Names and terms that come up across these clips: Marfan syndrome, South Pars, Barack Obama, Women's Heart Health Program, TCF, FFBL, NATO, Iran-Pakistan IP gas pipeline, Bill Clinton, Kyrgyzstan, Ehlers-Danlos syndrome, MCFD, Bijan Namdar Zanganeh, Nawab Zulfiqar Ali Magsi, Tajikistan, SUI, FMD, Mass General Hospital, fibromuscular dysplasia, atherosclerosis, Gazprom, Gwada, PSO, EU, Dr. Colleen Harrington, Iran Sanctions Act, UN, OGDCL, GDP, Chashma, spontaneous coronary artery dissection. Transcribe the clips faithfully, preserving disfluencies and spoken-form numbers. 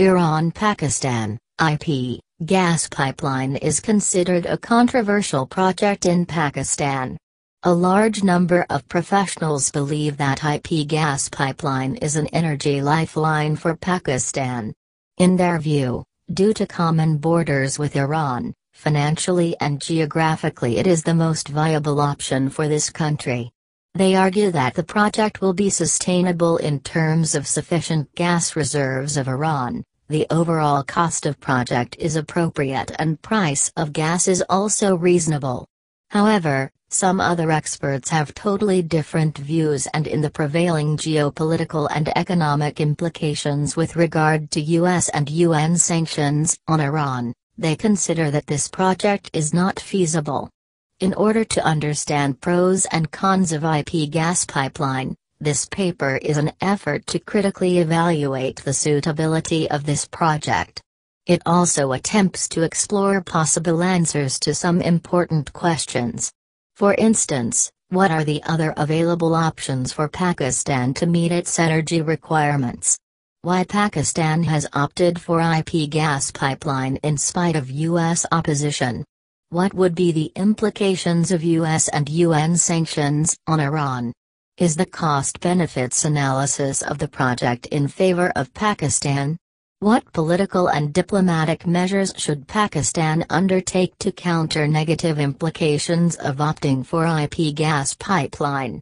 Iran-Pakistan I P gas pipeline is considered a controversial project in Pakistan. A large number of professionals believe that I P gas pipeline is an energy lifeline for Pakistan. In their view, due to common borders with Iran, financially and geographically it is the most viable option for this country. They argue that the project will be sustainable in terms of sufficient gas reserves of Iran, the overall cost of project is appropriate and price of gas is also reasonable. However, some other experts have totally different views and in the prevailing geopolitical and economic implications with regard to U S and U N sanctions on Iran, they consider that this project is not feasible. In order to understand pros and cons of I P gas pipeline, this paper is an effort to critically evaluate the suitability of this project. It also attempts to explore possible answers to some important questions. For instance, what are the other available options for Pakistan to meet its energy requirements? Why Pakistan has opted for I P gas pipeline in spite of U S opposition? What would be the implications of U S and U N sanctions on Iran? Is the cost-benefits analysis of the project in favor of Pakistan? What political and diplomatic measures should Pakistan undertake to counter negative implications of opting for I P gas pipeline?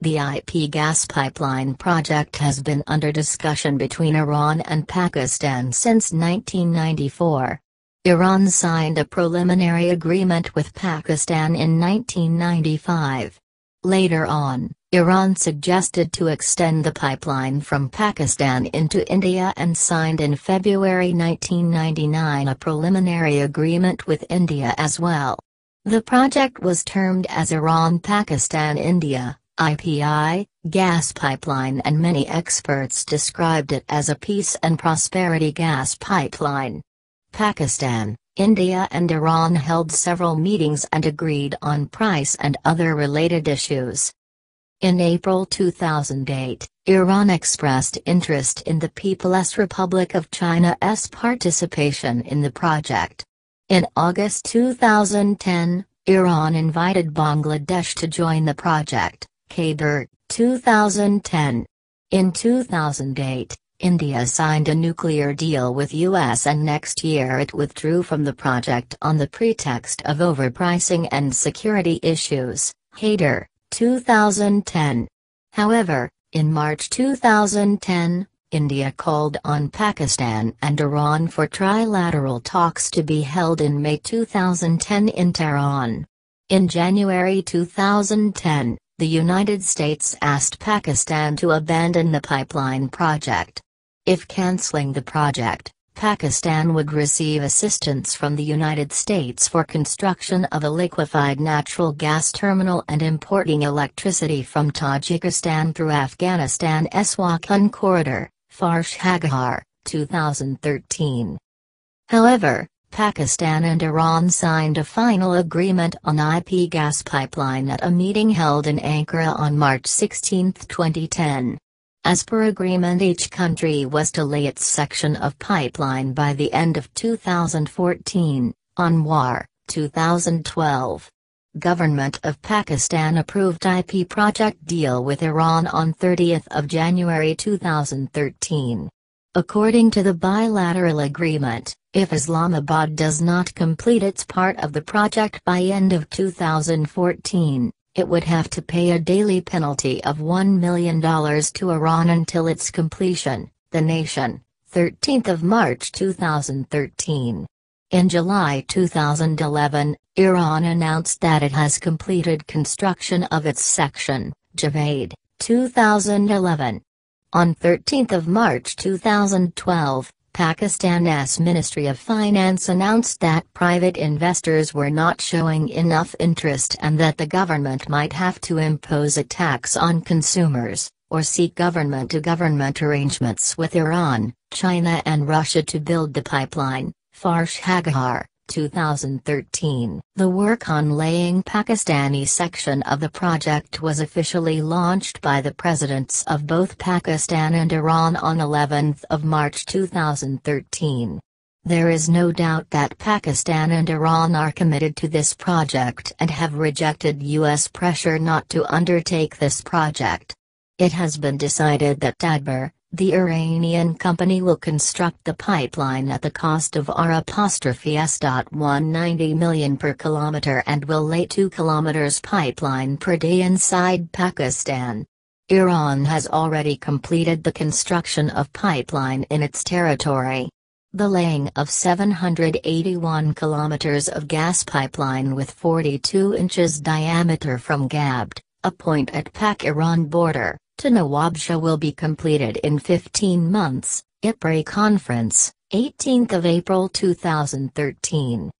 The I P gas pipeline project has been under discussion between Iran and Pakistan since nineteen ninety-four. Iran signed a preliminary agreement with Pakistan in nineteen ninety-five. Later on, Iran suggested to extend the pipeline from Pakistan into India and signed in February nineteen ninety-nine a preliminary agreement with India as well. The project was termed as Iran-Pakistan-India I P I gas pipeline and many experts described it as a peace and prosperity gas pipeline. Pakistan, India and Iran held several meetings and agreed on price and other related issues. In April two thousand eight, Iran expressed interest in the People's Republic of China's participation in the project. In August two thousand ten, Iran invited Bangladesh to join the project, K B R, two thousand ten. In two thousand eight, India signed a nuclear deal with U S and next year it withdrew from the project on the pretext of overpricing and security issues, Hader, two thousand ten. However, in March two thousand ten, India called on Pakistan and Iran for trilateral talks to be held in May two thousand ten in Tehran. In January two thousand ten, the United States asked Pakistan to abandon the pipeline project. If canceling the project, Pakistan would receive assistance from the United States for construction of a liquefied natural gas terminal and importing electricity from Tajikistan through Afghanistan's Wakhan corridor, Farsh Hagahar, two thousand thirteen. However, Pakistan and Iran signed a final agreement on I P gas pipeline at a meeting held in Ankara on March sixteenth twenty ten. As per agreement, each country was to lay its section of pipeline by the end of two thousand fourteen, Anwar, two thousand twelve. Government of Pakistan approved I P project deal with Iran on thirtieth of January two thousand thirteen. According to the bilateral agreement, if Islamabad does not complete its part of the project by end of two thousand fourteen, it would have to pay a daily penalty of one million dollars to Iran until its completion, The Nation, thirteenth of March two thousand thirteen. In July two thousand eleven, Iran announced that it has completed construction of its section, Javaid, two thousand eleven. On thirteenth of March two thousand twelve, Pakistan's Ministry of Finance announced that private investors were not showing enough interest and that the government might have to impose a tax on consumers, or seek government-to-government arrangements with Iran, China and Russia to build the pipeline, Farsh Hagahar, two thousand thirteen, the work on laying Pakistani section of the project was officially launched by the presidents of both Pakistan and Iran on the eleventh of March two thousand thirteen. There is no doubt that Pakistan and Iran are committed to this project and have rejected U S pressure not to undertake this project. It has been decided that Tadbir, the Iranian company, will construct the pipeline at the cost of R S one ninety million per kilometer and will lay two kilometers pipeline per day inside Pakistan. Iran has already completed the construction of pipeline in its territory. The laying of seven hundred eighty-one kilometers of gas pipeline with forty-two inches diameter from Gwada, a point at Pak-Iran border, to Nawabshah will be completed in fifteen months, I P R A Conference, eighteenth of April two thousand thirteen.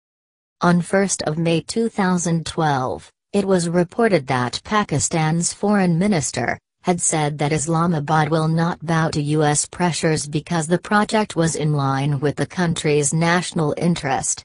On first of May two thousand twelve, it was reported that Pakistan's foreign minister had said that Islamabad will not bow to U S pressures because the project was in line with the country's national interest.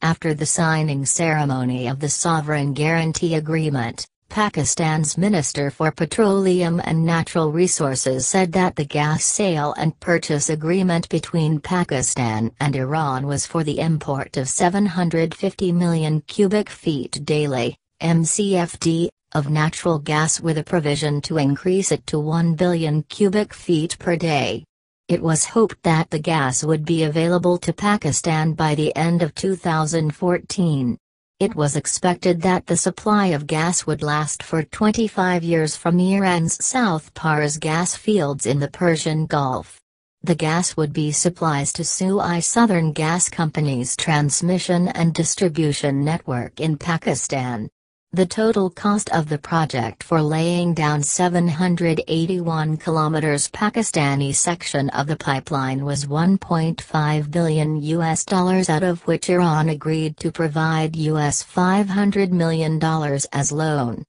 After the signing ceremony of the Sovereign Guarantee Agreement, Pakistan's Minister for Petroleum and Natural Resources said that the gas sale and purchase agreement between Pakistan and Iran was for the import of seven hundred fifty million cubic feet daily, M C F D, of natural gas with a provision to increase it to one billion cubic feet per day. It was hoped that the gas would be available to Pakistan by the end of two thousand fourteen. It was expected that the supply of gas would last for twenty-five years from Iran's South Pars gas fields in the Persian Gulf. The gas would be supplies to S U I Southern Gas Company's transmission and distribution network in Pakistan. The total cost of the project for laying down seven hundred eighty-one kilometers Pakistani section of the pipeline was one point five billion U S dollars, out of which Iran agreed to provide U S five hundred million dollars as loan.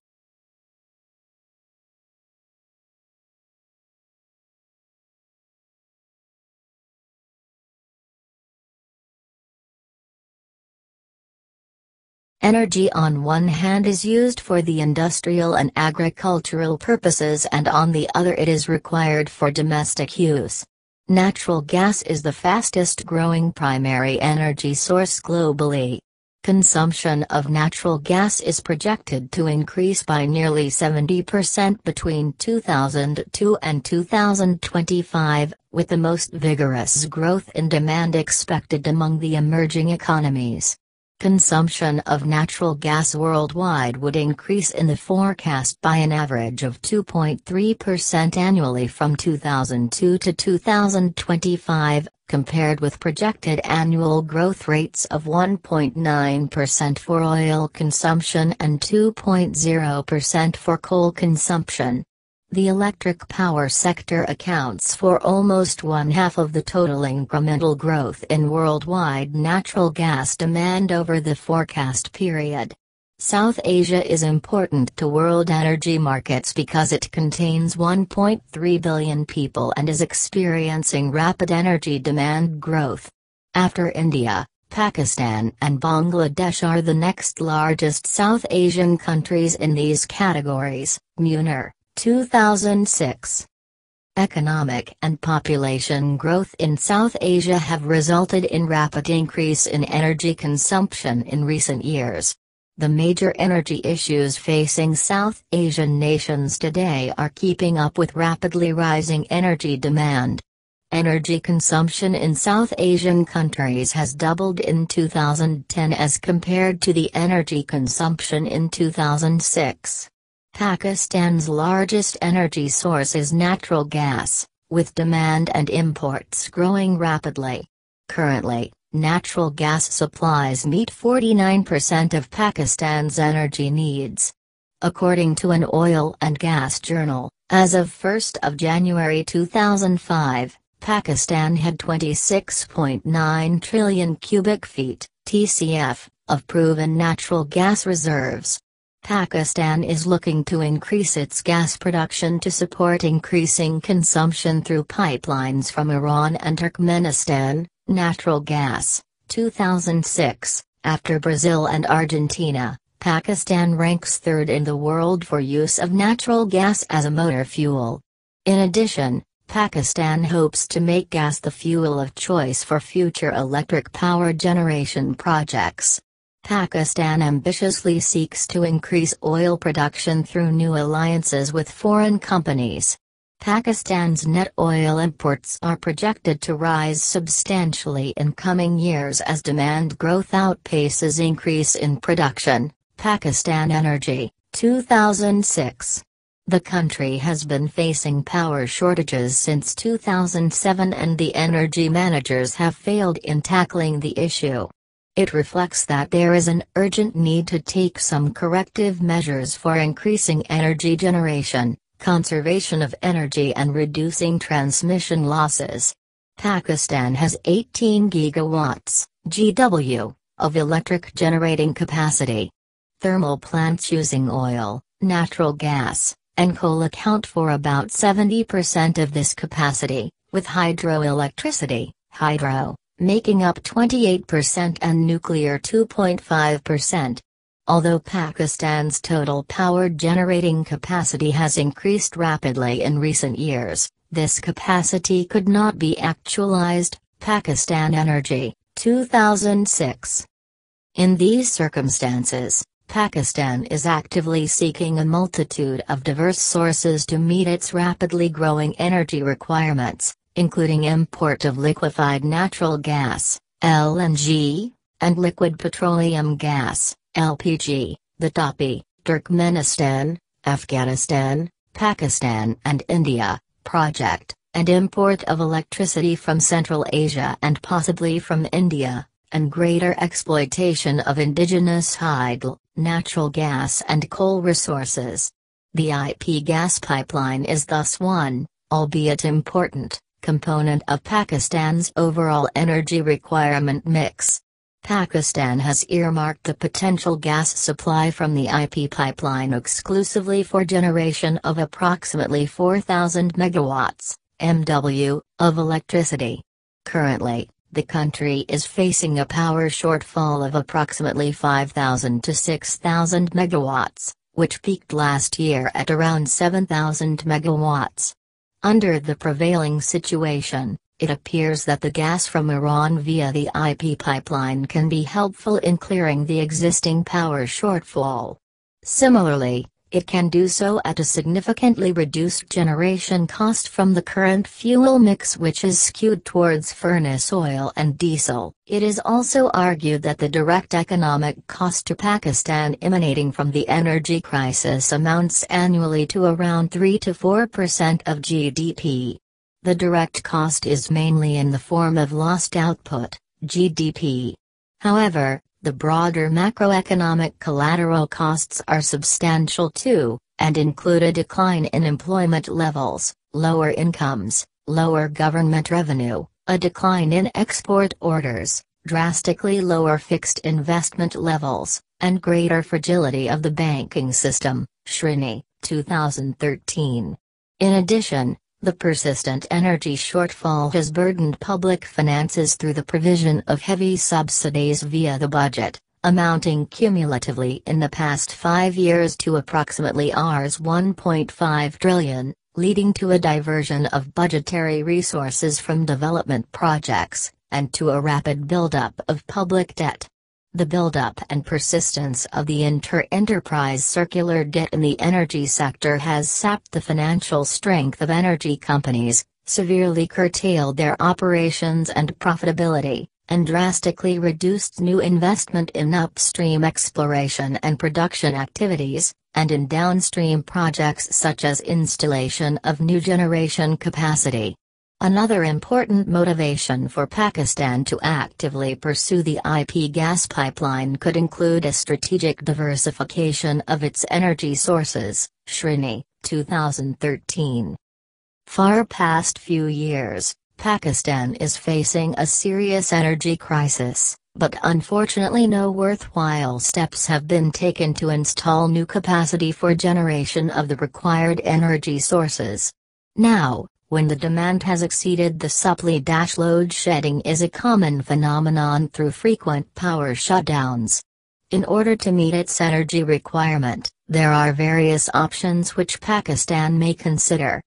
Energy on one hand is used for the industrial and agricultural purposes, and on the other it is required for domestic use. Natural gas is the fastest growing primary energy source globally. Consumption of natural gas is projected to increase by nearly seventy percent between two thousand two and two thousand twenty-five, with the most vigorous growth in demand expected among the emerging economies. Consumption of natural gas worldwide would increase in the forecast by an average of two point three percent annually from two thousand two to two thousand twenty-five, compared with projected annual growth rates of one point nine percent for oil consumption and two point zero percent for coal consumption. The electric power sector accounts for almost one-half of the total incremental growth in worldwide natural gas demand over the forecast period. South Asia is important to world energy markets because it contains one point three billion people and is experiencing rapid energy demand growth. After India, Pakistan and Bangladesh are the next largest South Asian countries in these categories, Mueller, two thousand six. Economic and population growth in South Asia have resulted in rapid increase in energy consumption in recent years. The major energy issues facing South Asian nations today are keeping up with rapidly rising energy demand. Energy consumption in South Asian countries has doubled in two thousand ten as compared to the energy consumption in two thousand six. Pakistan's largest energy source is natural gas, with demand and imports growing rapidly. Currently, natural gas supplies meet forty-nine percent of Pakistan's energy needs. According to an oil and gas journal, as of first of January two thousand five, Pakistan had twenty-six point nine trillion cubic feet, T C F, of proven natural gas reserves. Pakistan is looking to increase its gas production to support increasing consumption through pipelines from Iran and Turkmenistan. Natural gas, two thousand six, After Brazil and Argentina, Pakistan ranks third in the world for use of natural gas as a motor fuel. In addition, Pakistan hopes to make gas the fuel of choice for future electric power generation projects. Pakistan ambitiously seeks to increase oil production through new alliances with foreign companies. Pakistan's net oil imports are projected to rise substantially in coming years as demand growth outpaces increase in production, Pakistan Energy, two thousand six. The country has been facing power shortages since two thousand seven and the energy managers have failed in tackling the issue. It reflects that there is an urgent need to take some corrective measures for increasing energy generation, conservation of energy and reducing transmission losses. Pakistan has eighteen gigawatts, G W, of electric generating capacity. Thermal plants using oil, natural gas, and coal account for about seventy percent of this capacity, with hydroelectricity, hydro, making up twenty-eight percent and nuclear two point five percent. Although Pakistan's total power generating capacity has increased rapidly in recent years, this capacity could not be actualized, Pakistan Energy, two thousand six. In these circumstances, Pakistan is actively seeking a multitude of diverse sources to meet its rapidly growing energy requirements, including import of liquefied natural gas, L N G, and liquid petroleum gas, L P G, the TAPI, Turkmenistan, Afghanistan, Pakistan and India, project, and import of electricity from Central Asia and possibly from India, and greater exploitation of indigenous hydel, natural gas and coal resources. The I P gas pipeline is thus one, albeit important, component of Pakistan's overall energy requirement mix. Pakistan has earmarked the potential gas supply from the I P pipeline exclusively for generation of approximately four thousand megawatts, M W, of electricity. Currently, the country is facing a power shortfall of approximately five thousand to six thousand megawatts, which peaked last year at around seven thousand megawatts. Under the prevailing situation, it appears that the gas from Iran via the I P pipeline can be helpful in clearing the existing power shortfall. Similarly, it can do so at a significantly reduced generation cost from the current fuel mix, which is skewed towards furnace oil and diesel. It is also argued that the direct economic cost to Pakistan emanating from the energy crisis amounts annually to around three to four percent of G D P. The direct cost is mainly in the form of lost output, G D P. However, the broader macroeconomic collateral costs are substantial too, and include a decline in employment levels, lower incomes, lower government revenue, a decline in export orders, drastically lower fixed investment levels, and greater fragility of the banking system, Srini, two thousand thirteen. In addition, the persistent energy shortfall has burdened public finances through the provision of heavy subsidies via the budget, amounting cumulatively in the past five years to approximately one point five trillion dollars, leading to a diversion of budgetary resources from development projects, and to a rapid buildup of public debt. The buildup and persistence of the inter-enterprise circular debt in the energy sector has sapped the financial strength of energy companies, severely curtailed their operations and profitability, and drastically reduced new investment in upstream exploration and production activities, and in downstream projects such as installation of new generation capacity. Another important motivation for Pakistan to actively pursue the I P gas pipeline could include a strategic diversification of its energy sources, Srini, two thousand thirteen. Far past few years, Pakistan is facing a serious energy crisis, but unfortunately no worthwhile steps have been taken to install new capacity for generation of the required energy sources. Now, when the demand has exceeded the supply. Load shedding is a common phenomenon through frequent power shutdowns. In order to meet its energy requirement, there are various options which Pakistan may consider.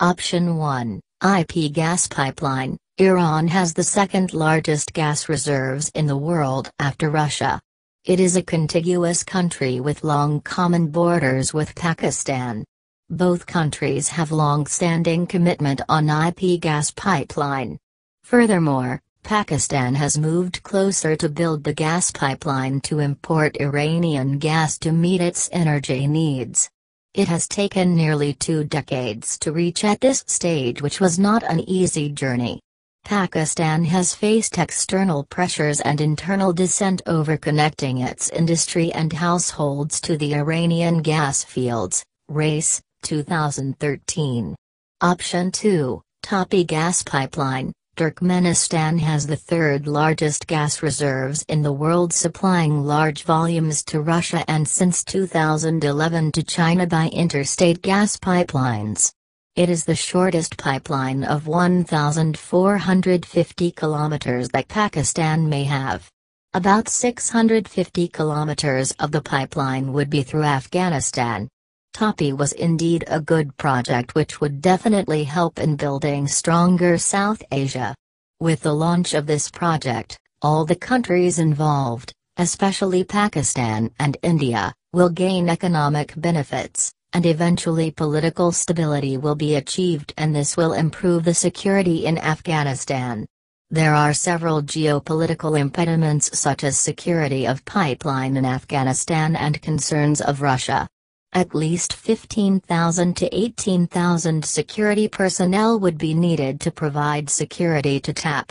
Option one. I P gas pipeline. Iran has the second largest gas reserves in the world after Russia. It is a contiguous country with long common borders with Pakistan. Both countries have long-standing commitment on I P gas pipeline. Furthermore, Pakistan has moved closer to build the gas pipeline to import Iranian gas to meet its energy needs. It has taken nearly two decades to reach at this stage, which was not an easy journey. Pakistan has faced external pressures and internal dissent over connecting its industry and households to the Iranian gas fields, race, two thousand thirteen. Option two, TAPI gas pipeline. Turkmenistan has the third largest gas reserves in the world, supplying large volumes to Russia and since two thousand eleven to China by interstate gas pipelines. It is the shortest pipeline of one thousand four hundred fifty kilometers that Pakistan may have. About six hundred fifty kilometers of the pipeline would be through Afghanistan. TAPI was indeed a good project which would definitely help in building stronger South Asia. With the launch of this project, all the countries involved, especially Pakistan and India, will gain economic benefits, and eventually political stability will be achieved, and this will improve the security in Afghanistan. There are several geopolitical impediments such as security of pipeline in Afghanistan and concerns of Russia. At least fifteen thousand to eighteen thousand security personnel would be needed to provide security to TAP.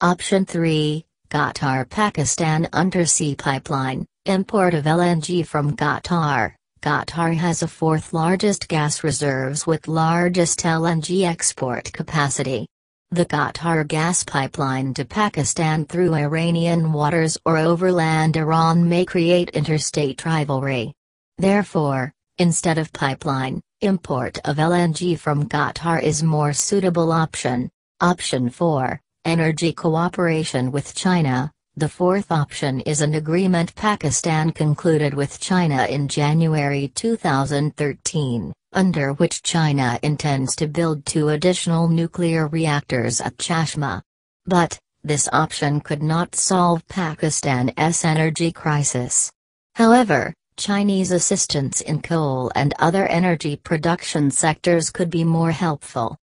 Option three, Qatar-Pakistan undersea pipeline. Import of L N G from Qatar. Qatar has a fourth largest gas reserves with largest L N G export capacity. The Qatar gas pipeline to Pakistan through Iranian waters or overland Iran may create interstate rivalry. Therefore, instead of pipeline, import of L N G from Qatar is more suitable option. Option four, energy cooperation with China. The fourth option is an agreement Pakistan concluded with China in January two thousand thirteen, under which China intends to build two additional nuclear reactors at Chashma. But, this option could not solve Pakistan's energy crisis. However, Chinese assistance in coal and other energy production sectors could be more helpful.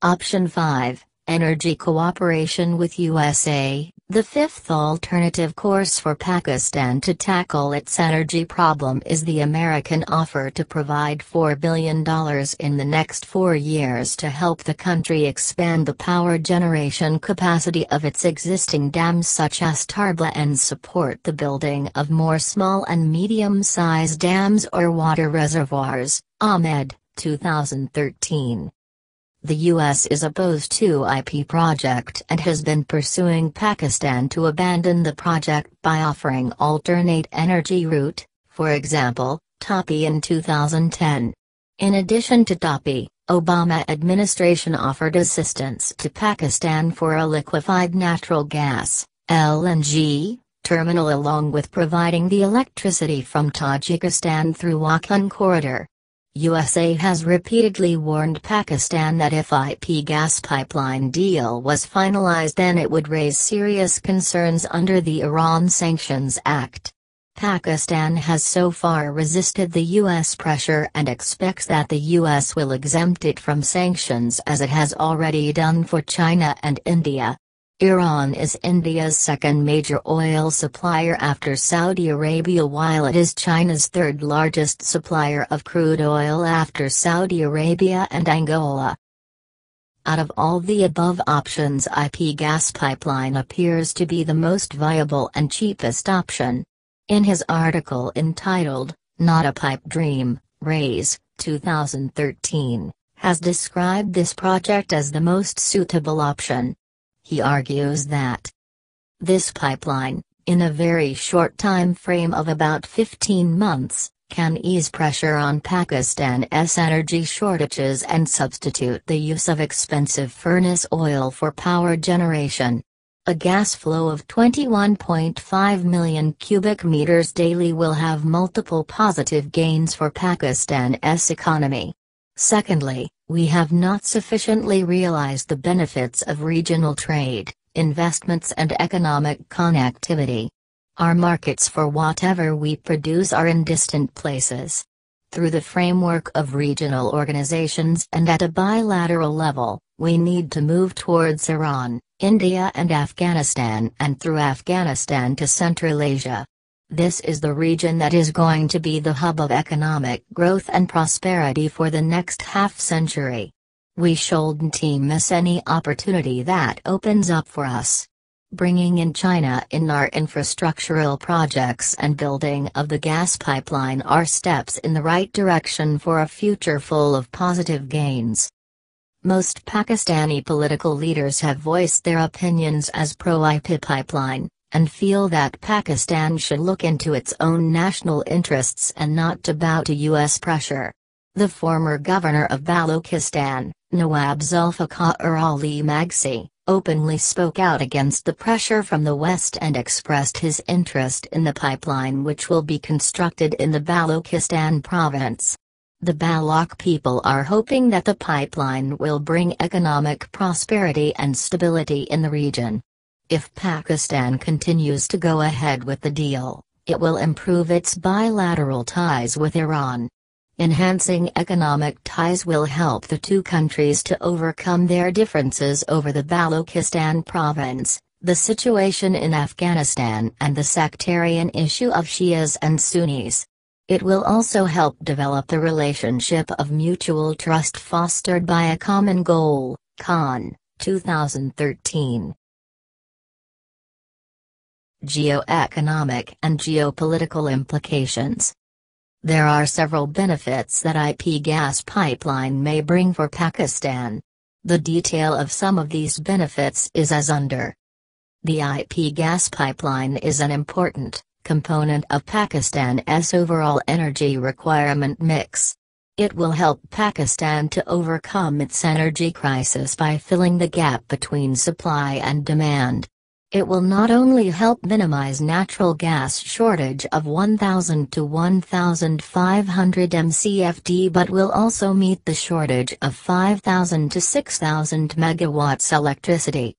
Option five, energy cooperation with U S A, the fifth alternative course for Pakistan to tackle its energy problem is the American offer to provide four billion dollars in the next four years to help the country expand the power generation capacity of its existing dams such as Tarbela and support the building of more small and medium-sized dams or water reservoirs, Ahmed, two thousand thirteen. The U S is opposed to I P project and has been pursuing Pakistan to abandon the project by offering alternate energy route, for example, TAPI in two thousand ten. In addition to TAPI, Obama administration offered assistance to Pakistan for a liquefied natural gas, L N G, terminal along with providing the electricity from Tajikistan through Wakhan corridor. U S A has repeatedly warned Pakistan that if I P gas pipeline deal was finalized, then it would raise serious concerns under the Iran Sanctions Act. Pakistan has so far resisted the U S pressure and expects that the U S will exempt it from sanctions as it has already done for China and India. Iran is India's second major oil supplier after Saudi Arabia, while it is China's third largest supplier of crude oil after Saudi Arabia and Angola. Out of all the above options, I P gas pipeline appears to be the most viable and cheapest option. In his article entitled, Not a Pipe Dream, Raise, two thousand thirteen, has described this project as the most suitable option. He argues that this pipeline, in a very short time frame of about fifteen months, can ease pressure on Pakistan's energy shortages and substitute the use of expensive furnace oil for power generation. A gas flow of twenty-one point five million cubic meters daily will have multiple positive gains for Pakistan's economy. Secondly, we have not sufficiently realized the benefits of regional trade, investments and economic connectivity. Our markets for whatever we produce are in distant places. Through the framework of regional organizations and at a bilateral level, we need to move towards Iran, India and Afghanistan and through Afghanistan to Central Asia. This is the region that is going to be the hub of economic growth and prosperity for the next half century. We shouldn't miss any opportunity that opens up for us. Bringing in China in our infrastructural projects and building of the gas pipeline are steps in the right direction for a future full of positive gains. Most Pakistani political leaders have voiced their opinions as pro-I P pipeline, and feel that Pakistan should look into its own national interests and not to bow to U S pressure. The former governor of Balochistan, Nawab Zulfiqar Ali Magsi, openly spoke out against the pressure from the West and expressed his interest in the pipeline which will be constructed in the Balochistan province. The Baloch people are hoping that the pipeline will bring economic prosperity and stability in the region. If Pakistan continues to go ahead with the deal, it will improve its bilateral ties with Iran. Enhancing economic ties will help the two countries to overcome their differences over the Balochistan province, the situation in Afghanistan and the sectarian issue of Shias and Sunnis. It will also help develop the relationship of mutual trust fostered by a common goal, Khan, two thousand thirteen. Geoeconomic and geopolitical implications. There are several benefits that I P gas pipeline may bring for Pakistan. The detail of some of these benefits is as under. The I P gas pipeline is an important component of Pakistan's overall energy requirement mix. It will help Pakistan to overcome its energy crisis by filling the gap between supply and demand. It will not only help minimize natural gas shortage of one thousand to one thousand five hundred M C F D but will also meet the shortage of five thousand to six thousand megawatts electricity.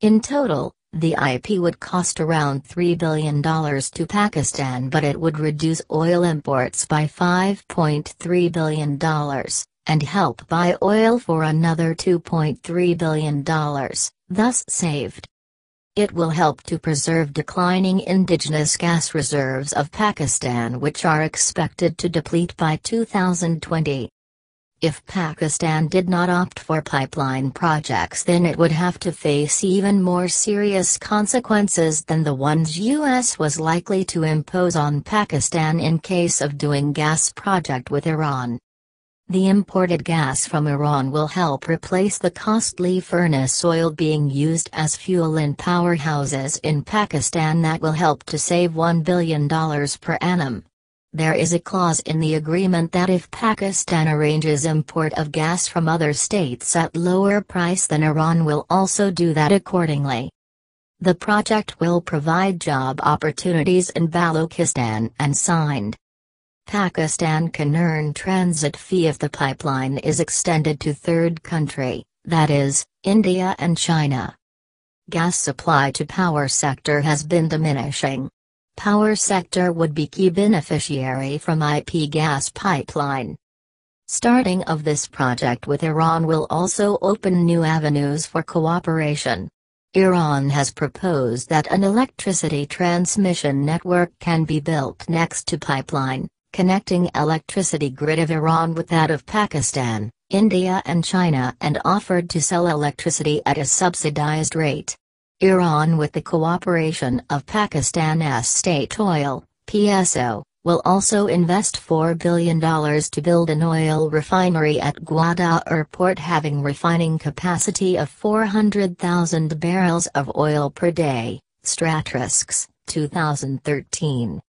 In total, the I P would cost around three billion dollars to Pakistan but it would reduce oil imports by five point three billion dollars, and help buy oil for another two point three billion dollars, thus saved. It will help to preserve declining indigenous gas reserves of Pakistan which are expected to deplete by two thousand twenty. If Pakistan did not opt for pipeline projects then it would have to face even more serious consequences than the ones U S was likely to impose on Pakistan in case of doing gas project with Iran. The imported gas from Iran will help replace the costly furnace oil being used as fuel in powerhouses in Pakistan that will help to save one billion dollars per annum. There is a clause in the agreement that if Pakistan arranges import of gas from other states at lower price then Iran will also do that accordingly. The project will provide job opportunities in Balochistan and signed. Pakistan can earn transit fee if the pipeline is extended to third country, that is, India and China. Gas supply to power sector has been diminishing. Power sector would be key beneficiary from I P gas pipeline. Starting of this project with Iran will also open new avenues for cooperation. Iran has proposed that an electricity transmission network can be built next to pipeline, connecting electricity grid of Iran with that of Pakistan, India and China and offered to sell electricity at a subsidized rate. Iran, with the cooperation of Pakistan's state oil, P S O, will also invest four billion dollars to build an oil refinery at Gwada airport having refining capacity of four hundred thousand barrels of oil per day, Stratrisks, two thousand thirteen.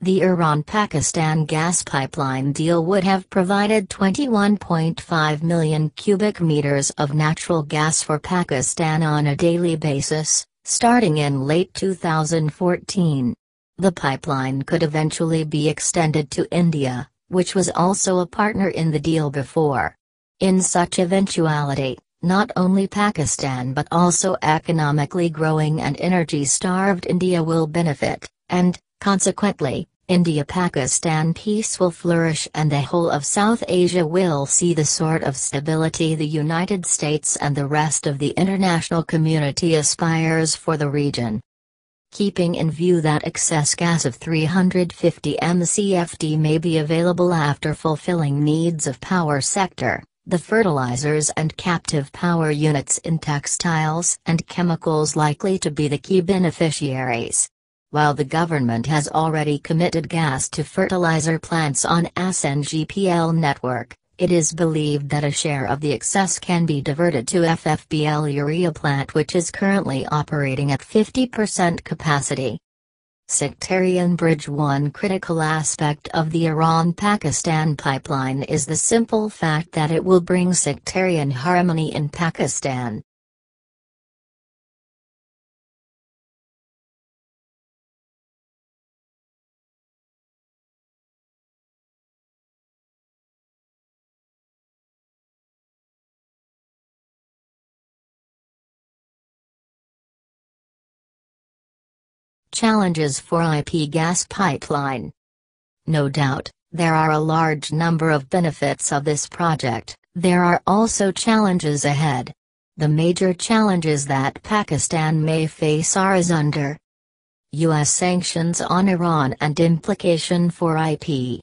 The Iran-Pakistan gas pipeline deal would have provided twenty-one point five million cubic meters of natural gas for Pakistan on a daily basis, starting in late two thousand fourteen. The pipeline could eventually be extended to India, which was also a partner in the deal before. In such eventuality, not only Pakistan but also economically growing and energy-starved India will benefit, and, consequently, India-Pakistan peace will flourish and the whole of South Asia will see the sort of stability the United States and the rest of the international community aspires for the region. Keeping in view that excess gas of three hundred fifty M C F D may be available after fulfilling needs of power sector, the fertilizers and captive power units in textiles and chemicals likely to be the key beneficiaries. While the government has already committed gas to fertilizer plants on S N G P L network, it is believed that a share of the excess can be diverted to F F B L urea plant which is currently operating at fifty percent capacity. Sectarian bridge. One critical aspect of the Iran-Pakistan pipeline is the simple fact that it will bring sectarian harmony in Pakistan. Challenges for I P gas pipeline. No doubt, there are a large number of benefits of this project, there are also challenges ahead. The major challenges that Pakistan may face are as under: U S sanctions on Iran and implication for I P.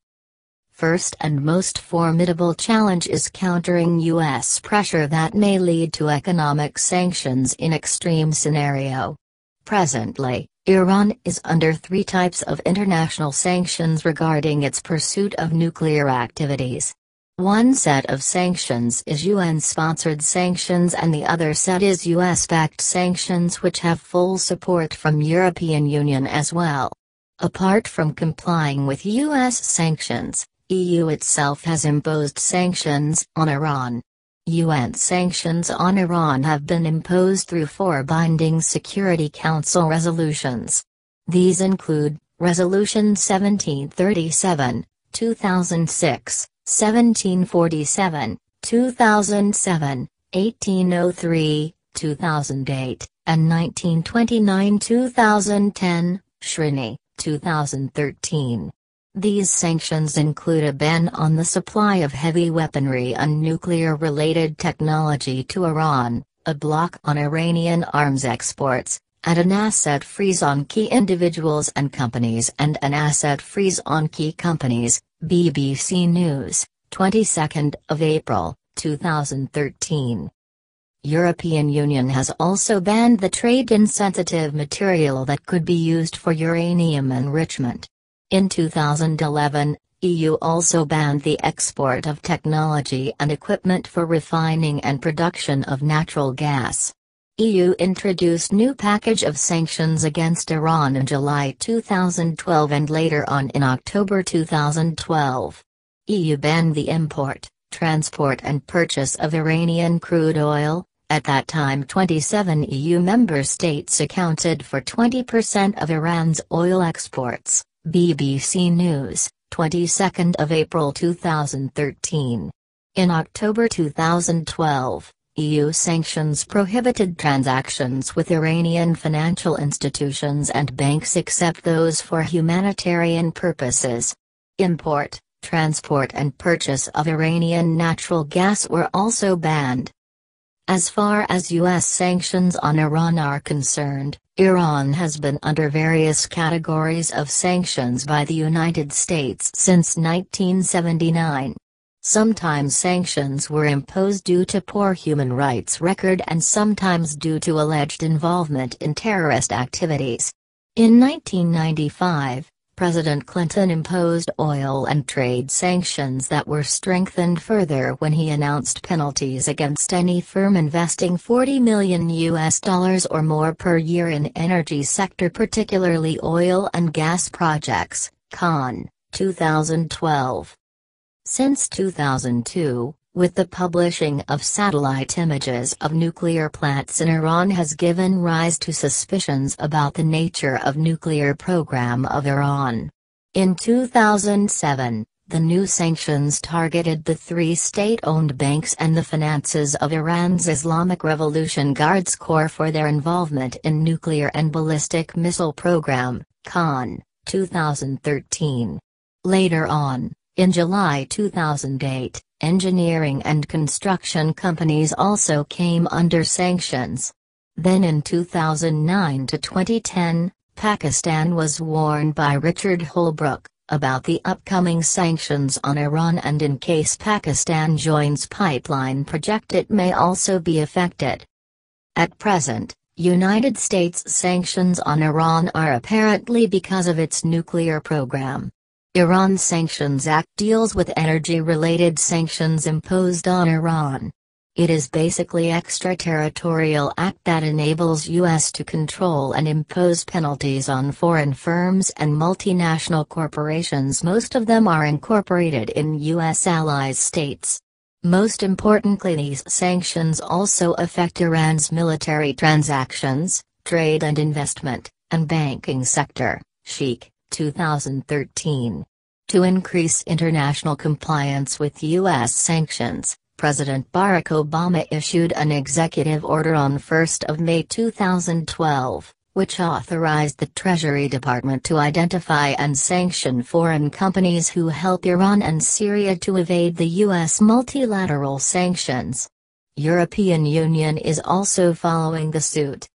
First and most formidable challenge is countering U S pressure that may lead to economic sanctions in extreme scenario. Presently, Iran is under three types of international sanctions regarding its pursuit of nuclear activities. One set of sanctions is U N-sponsored sanctions and the other set is U S-backed sanctions which have full support from European Union as well. Apart from complying with U S sanctions, E U itself has imposed sanctions on Iran. U N sanctions on Iran have been imposed through four binding Security Council resolutions. These include, Resolution seventeen thirty-seven, two thousand six, seventeen forty-seven, two thousand seven, eighteen oh three, two thousand eight, and nineteen twenty-nine to two thousand ten, Shrini, two thousand thirteen. These sanctions include a ban on the supply of heavy weaponry and nuclear-related technology to Iran, a block on Iranian arms exports, and an asset freeze on key individuals and companies and an asset freeze on key companies, B B C News, twenty-second of April, two thousand thirteen. European Union has also banned the trade in sensitive material that could be used for uranium enrichment. In two thousand eleven, E U also banned the export of technology and equipment for refining and production of natural gas. E U introduced new package of sanctions against Iran in July two thousand twelve and later on in October two thousand twelve. E U banned the import, transport and purchase of Iranian crude oil. At that time, twenty-seven E U member states accounted for twenty percent of Iran's oil exports. B B C News, twenty-second of April two thousand thirteen. In October two thousand twelve, E U sanctions prohibited transactions with Iranian financial institutions and banks except those for humanitarian purposes. Import, transport and purchase of Iranian natural gas were also banned. As far as U S sanctions on Iran are concerned, Iran has been under various categories of sanctions by the United States since nineteen seventy-nine. Sometimes sanctions were imposed due to poor human rights record and sometimes due to alleged involvement in terrorist activities. In nineteen ninety-five, President Clinton imposed oil and trade sanctions that were strengthened further when he announced penalties against any firm investing forty million U S dollars or more per year in energy sector, particularly oil and gas projects. Con. two thousand twelve. Since two thousand two, with the publishing of satellite images of nuclear plants in Iran has given rise to suspicions about the nature of nuclear program of Iran. In two thousand seven, the new sanctions targeted the three state-owned banks and the finances of Iran's Islamic Revolution Guards Corps for their involvement in nuclear and ballistic missile program, Con. two thousand thirteen. Later on, in July two thousand eight, engineering and construction companies also came under sanctions. Then in two thousand nine to twenty ten, Pakistan was warned by Richard Holbrooke about the upcoming sanctions on Iran, and in case Pakistan joins pipeline project it may also be affected. At present, United States sanctions on Iran are apparently because of its nuclear program. Iran Sanctions Act deals with energy-related sanctions imposed on Iran. It is basically an extraterritorial act that enables U S to control and impose penalties on foreign firms and multinational corporations. Most of them are incorporated in U S allies states. Most importantly, these sanctions also affect Iran's military transactions, trade and investment, and banking sector. Sheikh. two thousand thirteen. To increase international compliance with U S sanctions, President Barack Obama issued an executive order on the first of May two thousand twelve, which authorized the Treasury Department to identify and sanction foreign companies who help Iran and Syria to evade the U S multilateral sanctions. European Union is also following the suit.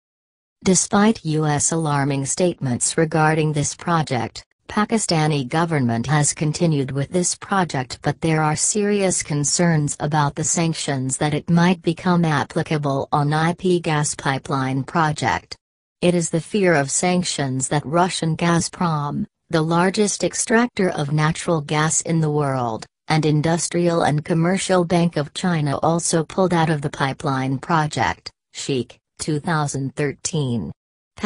Despite U S alarming statements regarding this project, Pakistani government has continued with this project, but there are serious concerns about the sanctions that it might become applicable on I P gas pipeline project. It is the fear of sanctions that Russian Gazprom, the largest extractor of natural gas in the world, and Industrial and Commercial Bank of China also pulled out of the pipeline project. Sheikh. two thousand thirteen.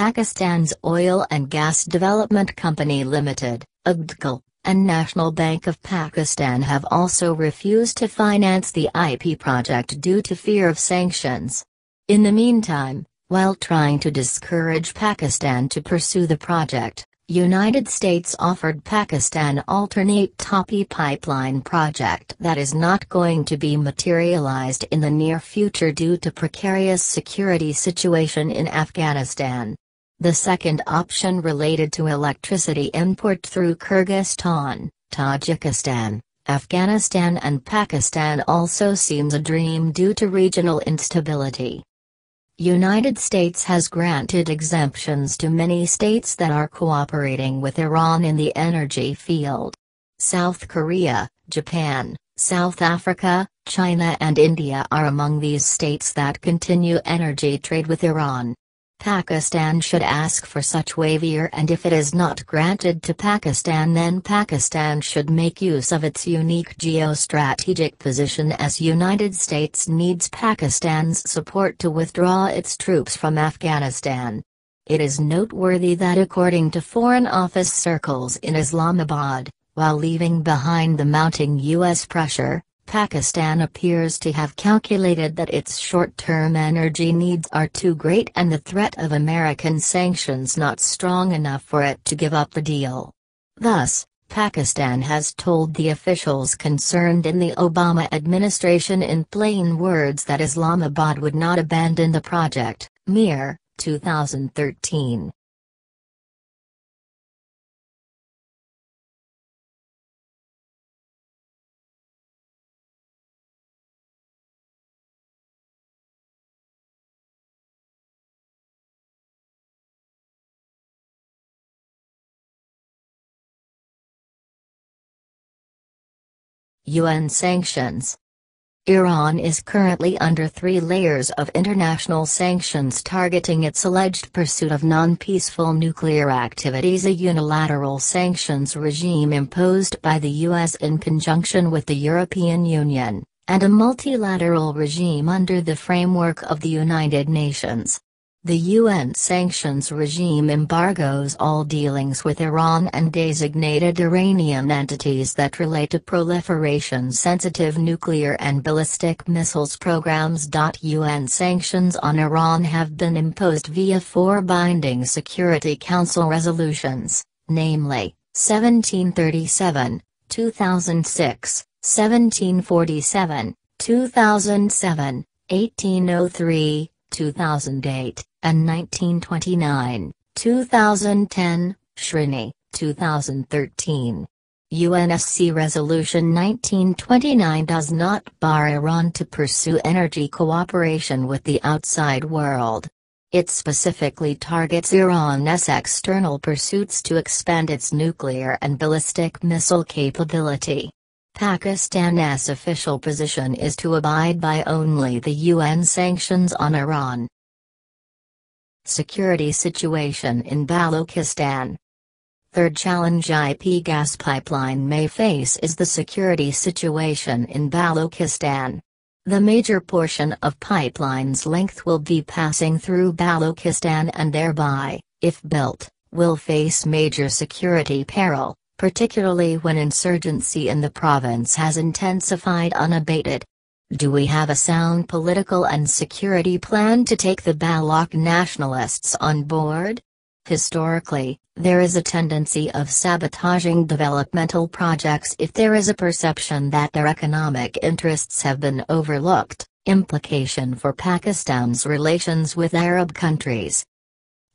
Pakistan's Oil and Gas Development Company Limited, O G D C L, and National Bank of Pakistan have also refused to finance the I P project due to fear of sanctions. In the meantime, while trying to discourage Pakistan to pursue the project, United States offered Pakistan alternate TAPI pipeline project that is not going to be materialized in the near future due to precarious security situation in Afghanistan. The second option related to electricity import through Kyrgyzstan, Tajikistan, Afghanistan and Pakistan also seems a dream due to regional instability. United States has granted exemptions to many states that are cooperating with Iran in the energy field. South Korea, Japan, South Africa, China and India are among these states that continue energy trade with Iran. Pakistan should ask for such waiver, and if it is not granted to Pakistan, then Pakistan should make use of its unique geostrategic position, as United States needs Pakistan's support to withdraw its troops from Afghanistan. It is noteworthy that according to Foreign Office circles in Islamabad, while leaving behind the mounting U S pressure, Pakistan appears to have calculated that its short-term energy needs are too great and the threat of American sanctions not strong enough for it to give up the deal. Thus, Pakistan has told the officials concerned in the Obama administration in plain words that Islamabad would not abandon the project. Mir. two thousand thirteen. U N sanctions. Iran is currently under three layers of international sanctions targeting its alleged pursuit of non-peaceful nuclear activities, a unilateral sanctions regime imposed by the U S in conjunction with the European Union, and a multilateral regime under the framework of the United Nations. The U N sanctions regime embargoes all dealings with Iran and designated Iranian entities that relate to proliferation-sensitive nuclear and ballistic missiles programs. U N sanctions on Iran have been imposed via four binding Security Council resolutions, namely, seventeen thirty-seven, two thousand six, seventeen forty-seven, two thousand seven, eighteen oh three, two thousand eight, and nineteen twenty-nine, two thousand ten, Shrini, two thousand thirteen. U N S C Resolution nineteen twenty-nine does not bar Iran to pursue energy cooperation with the outside world. It specifically targets Iran's external pursuits to expand its nuclear and ballistic missile capability. Pakistan's official position is to abide by only the U N sanctions on Iran. Security situation in Balochistan. Third challenge I P gas pipeline may face is the security situation in Balochistan. The major portion of pipeline's length will be passing through Balochistan and thereby, if built, will face major security peril, particularly when insurgency in the province has intensified unabated. Do we have a sound political and security plan to take the Baloch nationalists on board? Historically, there is a tendency of sabotaging developmental projects if there is a perception that their economic interests have been overlooked, implication for Pakistan's relations with Arab countries.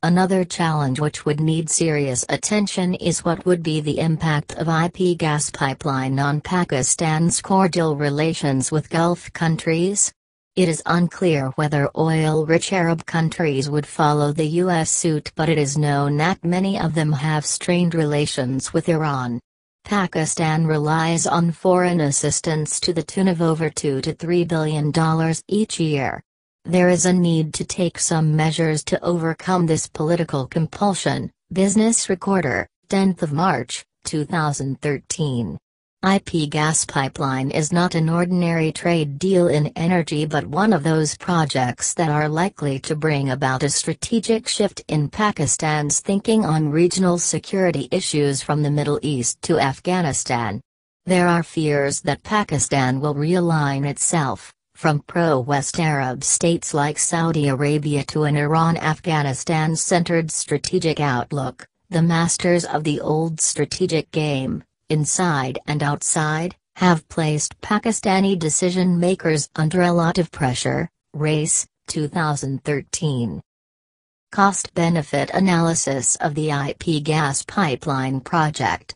Another challenge which would need serious attention is what would be the impact of I P gas pipeline on Pakistan's cordial relations with Gulf countries? It is unclear whether oil-rich Arab countries would follow the U S suit, but it is known that many of them have strained relations with Iran. Pakistan relies on foreign assistance to the tune of over two to three billion dollars each year. There is a need to take some measures to overcome this political compulsion. Business Recorder, tenth of March, two thousand thirteen. I P gas pipeline is not an ordinary trade deal in energy but one of those projects that are likely to bring about a strategic shift in Pakistan's thinking on regional security issues from the Middle East to Afghanistan. There are fears that Pakistan will realign itself, from pro-West Arab states like Saudi Arabia to an Iran-Afghanistan-centered strategic outlook, the masters of the old strategic game, inside and outside, have placed Pakistani decision-makers under a lot of pressure, Race, two thousand thirteen. Cost-benefit analysis of the I P gas pipeline project.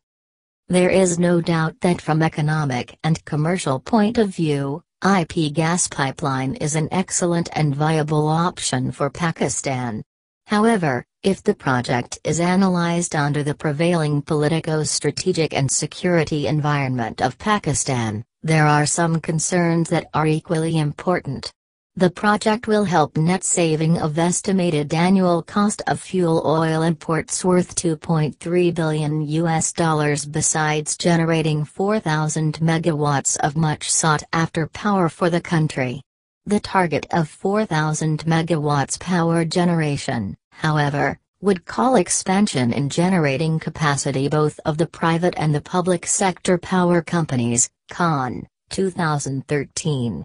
There is no doubt that from economic and commercial point of view, I P gas pipeline is an excellent and viable option for Pakistan. However, if the project is analyzed under the prevailing politico-strategic and security environment of Pakistan, there are some concerns that are equally important. The project will help net saving of estimated annual cost of fuel oil imports worth two point three billion U S dollars besides generating four thousand megawatts of much sought after power for the country. The target of four thousand megawatts power generation, however, would call expansion in generating capacity both of the private and the public sector power companies, Khan, two thousand thirteen.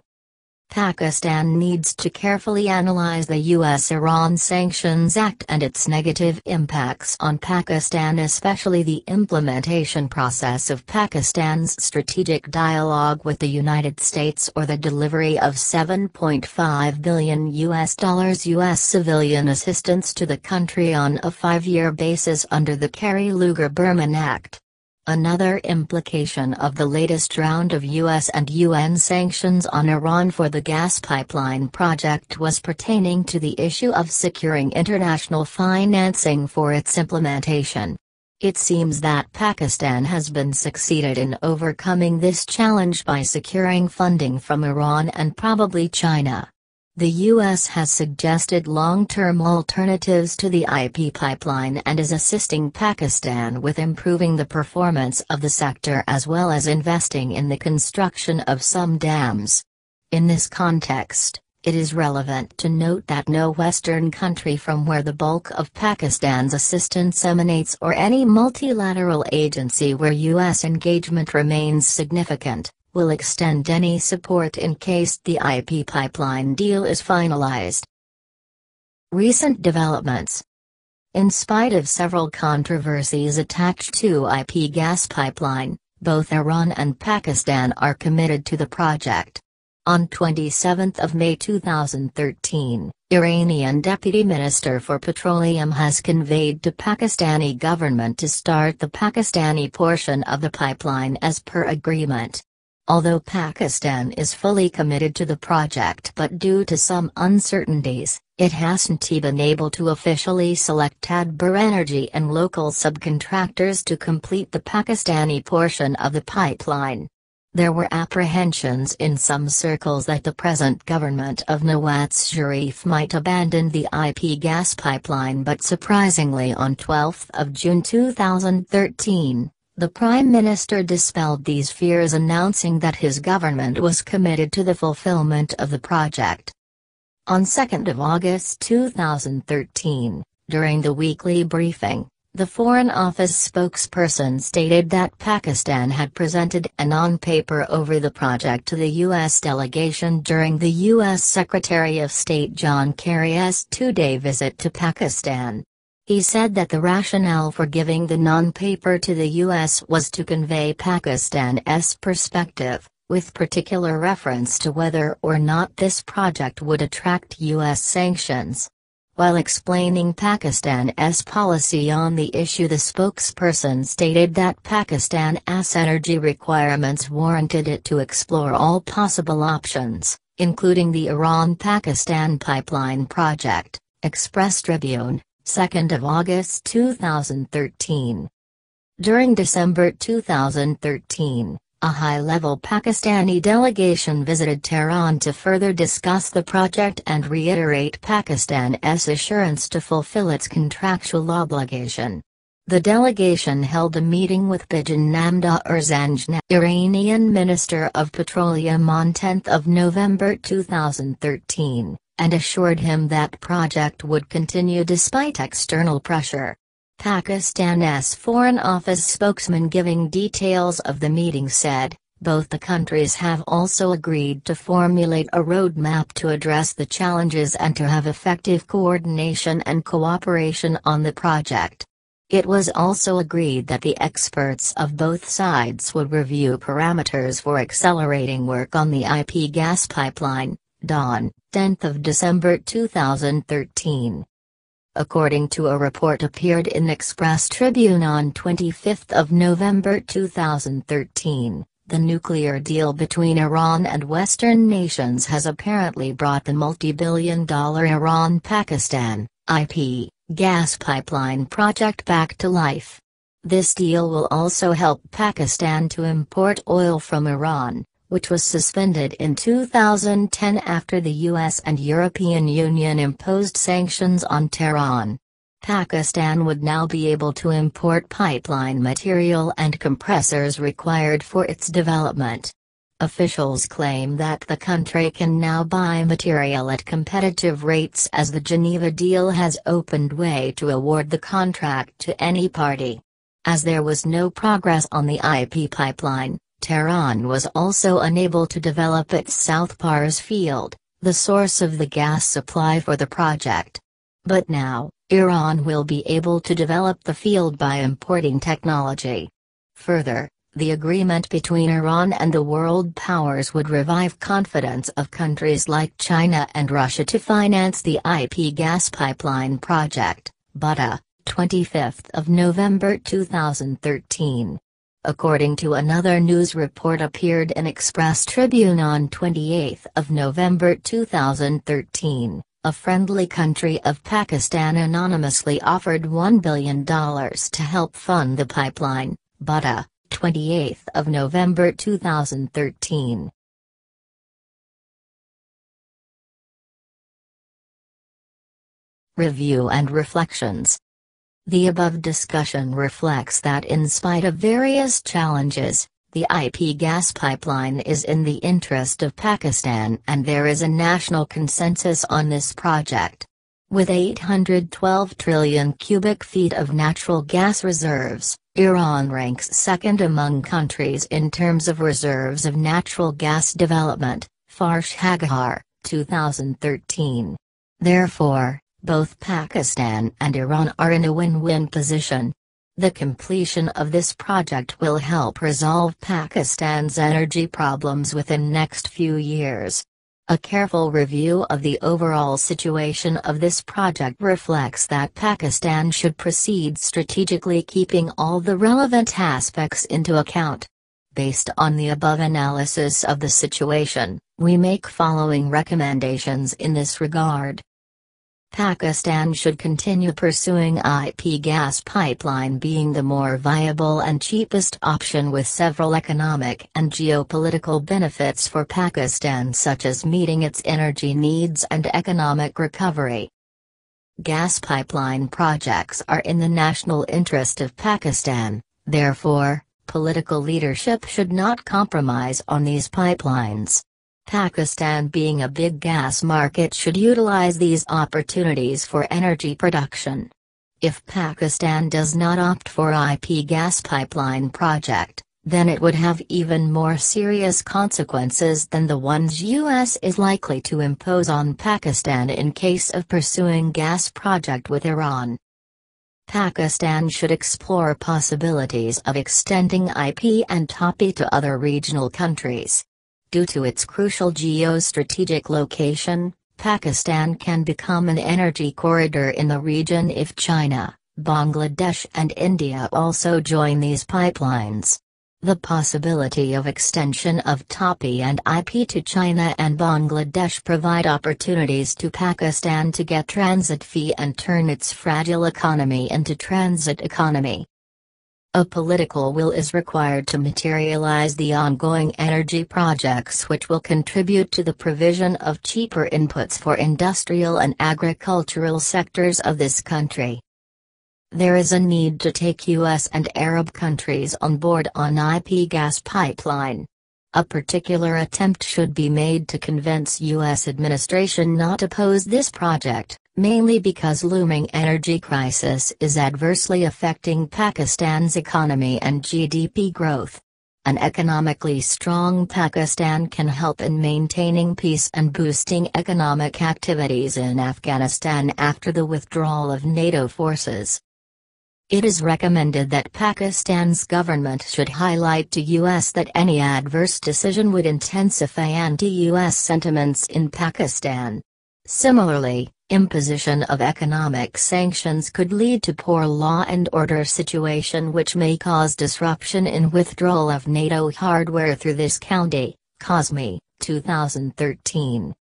Pakistan needs to carefully analyze the U S-Iran Sanctions Act and its negative impacts on Pakistan, especially the implementation process of Pakistan's strategic dialogue with the United States or the delivery of seven point five billion U S dollars U S civilian assistance to the country on a five-year basis under the Kerry-Lugar-Berman Act. Another implication of the latest round of U S and U N sanctions on Iran for the gas pipeline project was pertaining to the issue of securing international financing for its implementation. It seems that Pakistan has been succeeded in overcoming this challenge by securing funding from Iran and probably China. The U S has suggested long-term alternatives to the I P pipeline and is assisting Pakistan with improving the performance of the sector as well as investing in the construction of some dams. In this context, it is relevant to note that no Western country from where the bulk of Pakistan's assistance emanates or any multilateral agency where U S engagement remains significant, will extend any support in case the I P pipeline deal is finalized. Recent developments. In spite of several controversies attached to I P gas pipeline, both Iran and Pakistan are committed to the project. On the twenty-seventh of May two thousand thirteen, Iranian Deputy Minister for Petroleum has conveyed to Pakistani government to start the Pakistani portion of the pipeline as per agreement. Although Pakistan is fully committed to the project but due to some uncertainties, it hasn't been able to officially select Tadbir Energy and local subcontractors to complete the Pakistani portion of the pipeline. There were apprehensions in some circles that the present government of Nawaz Sharif might abandon the I P gas pipeline, but surprisingly on the twelfth of June two thousand thirteen, the Prime Minister dispelled these fears, announcing that his government was committed to the fulfillment of the project. On the second of August two thousand thirteen, during the weekly briefing, the Foreign Office spokesperson stated that Pakistan had presented a non-paper over the project to the U S delegation during the U S Secretary of State John Kerry's two-day visit to Pakistan. He said that the rationale for giving the non-paper to the U S was to convey Pakistan's perspective, with particular reference to whether or not this project would attract U S sanctions. While explaining Pakistan's policy on the issue, the spokesperson stated that Pakistan's energy requirements warranted it to explore all possible options, including the Iran-Pakistan pipeline project. Express Tribune, the second of August two thousand thirteen. During December two thousand thirteen, a high-level Pakistani delegation visited Tehran to further discuss the project and reiterate Pakistan's assurance to fulfill its contractual obligation. The delegation held a meeting with Bijan Namdar Zanganeh, Iranian Minister of Petroleum, on the tenth of November two thousand thirteen, and assured him that project would continue despite external pressure. Pakistan's Foreign Office spokesman, giving details of the meeting, said, both the countries have also agreed to formulate a roadmap to address the challenges and to have effective coordination and cooperation on the project. It was also agreed that the experts of both sides would review parameters for accelerating work on the I P gas pipeline. Dawn, the tenth of December two thousand thirteen. According to a report appeared in Express Tribune on the twenty-fifth of November two thousand thirteen, the nuclear deal between Iran and Western nations has apparently brought the multi-billion dollar Iran-Pakistan I P gas pipeline project back to life. This deal will also help Pakistan to import oil from Iran, which was suspended in two thousand ten after the U S and European Union imposed sanctions on Tehran. Pakistan would now be able to import pipeline material and compressors required for its development. Officials claim that the country can now buy material at competitive rates, as the Geneva deal has opened way to award the contract to any party. As there was no progress on the I P pipeline, Tehran was also unable to develop its South Pars field, the source of the gas supply for the project. But now, Iran will be able to develop the field by importing technology. Further, the agreement between Iran and the world powers would revive confidence of countries like China and Russia to finance the I P gas pipeline project. Gwada, the twenty-fifth of November two thousand thirteen. According to another news report appeared in Express Tribune on the twenty-eighth of November two thousand thirteen, a friendly country of Pakistan anonymously offered one billion dollars to help fund the pipeline, Gwada, twenty-eighth of November two thousand thirteen. Review and reflections. The above discussion reflects that in spite of various challenges, the I P gas pipeline is in the interest of Pakistan and there is a national consensus on this project. With eight hundred twelve trillion cubic feet of natural gas reserves, Iran ranks second among countries in terms of reserves of natural gas development, Farsh Haghar, two thousand thirteen. Therefore, both Pakistan and Iran are in a win-win position. The completion of this project will help resolve Pakistan's energy problems within next few years. A careful review of the overall situation of this project reflects that Pakistan should proceed strategically, keeping all the relevant aspects into account. Based on the above analysis of the situation, we make following recommendations in this regard. Pakistan should continue pursuing I P gas pipeline being the more viable and cheapest option with several economic and geopolitical benefits for Pakistan, such as meeting its energy needs and economic recovery. Gas pipeline projects are in the national interest of Pakistan, therefore, political leadership should not compromise on these pipelines. Pakistan, being a big gas market, should utilize these opportunities for energy production. If Pakistan does not opt for I P gas pipeline project, then it would have even more serious consequences than the ones U S is likely to impose on Pakistan in case of pursuing gas project with Iran. Pakistan should explore possibilities of extending I P and TAPI to other regional countries. Due to its crucial geostrategic location, Pakistan can become an energy corridor in the region if China, Bangladesh and India also join these pipelines. The possibility of extension of TAPI and I P to China and Bangladesh provide opportunities to Pakistan to get transit fee and turn its fragile economy into transit economy. A political will is required to materialize the ongoing energy projects, which will contribute to the provision of cheaper inputs for industrial and agricultural sectors of this country. There is a need to take U S and Arab countries on board on I P gas pipeline. A particular attempt should be made to convince U S administration not to oppose this project, mainly because looming energy crisis is adversely affecting Pakistan's economy and G D P growth. An economically strong Pakistan can help in maintaining peace and boosting economic activities in Afghanistan after the withdrawal of NATO forces. It is recommended that Pakistan's government should highlight to U S that any adverse decision would intensify anti-U S sentiments in Pakistan. Similarly, imposition of economic sanctions could lead to poor law and order situation, which may cause disruption in withdrawal of NATO hardware through this county, Kashmir, two thousand thirteen.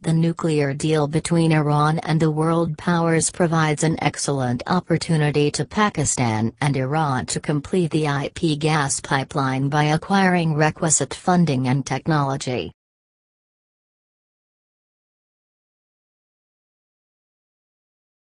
The nuclear deal between Iran and the world powers provides an excellent opportunity to Pakistan and Iran to complete the I P gas pipeline by acquiring requisite funding and technology.